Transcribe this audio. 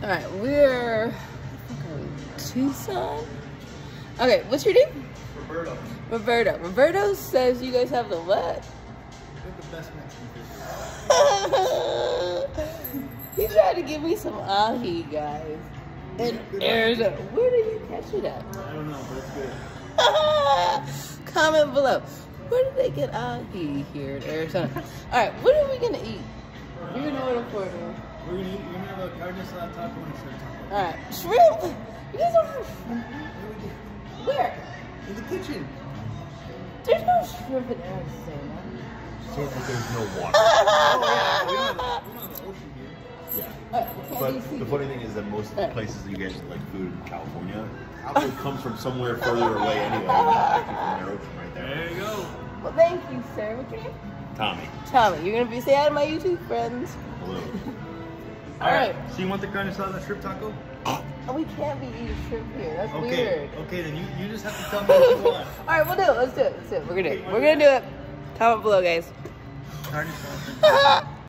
All right, we're Tucson. Okay, what's your name? Roberto. Roberto. Roberto says you guys have the what? We have the best Mexican food. He tried to give me some ahi, guys. In Arizona. Where did you catch it at? I don't know, but it's good. Comment below. Where did they get ahi here in Arizona? All right, what are we gonna eat? You're gonna order for it. We're gonna eat. We're gonna have a carne salad taco and a shrimp taco. All right, shrimp. You guys don't have shrimp. Where? In the kitchen. There's no shrimp in Arizona. So there's no water. Oh, yeah. We don't have an ocean here. Yeah. But the funny thing is that most of the places that you guys like food in California actually comes from somewhere further away anyway. Right there. There you go. Well, thank you, sir. What's your name? Tommy. Tommy, you're gonna be say hi to my YouTube friends. Hello. All right. So you want the carne salad and shrimp taco? We can't be eating shrimp here. That's weird. Okay, then you just have to tell me what you want. All right, we'll do it. Let's do it. We're gonna do it. Comment below, guys.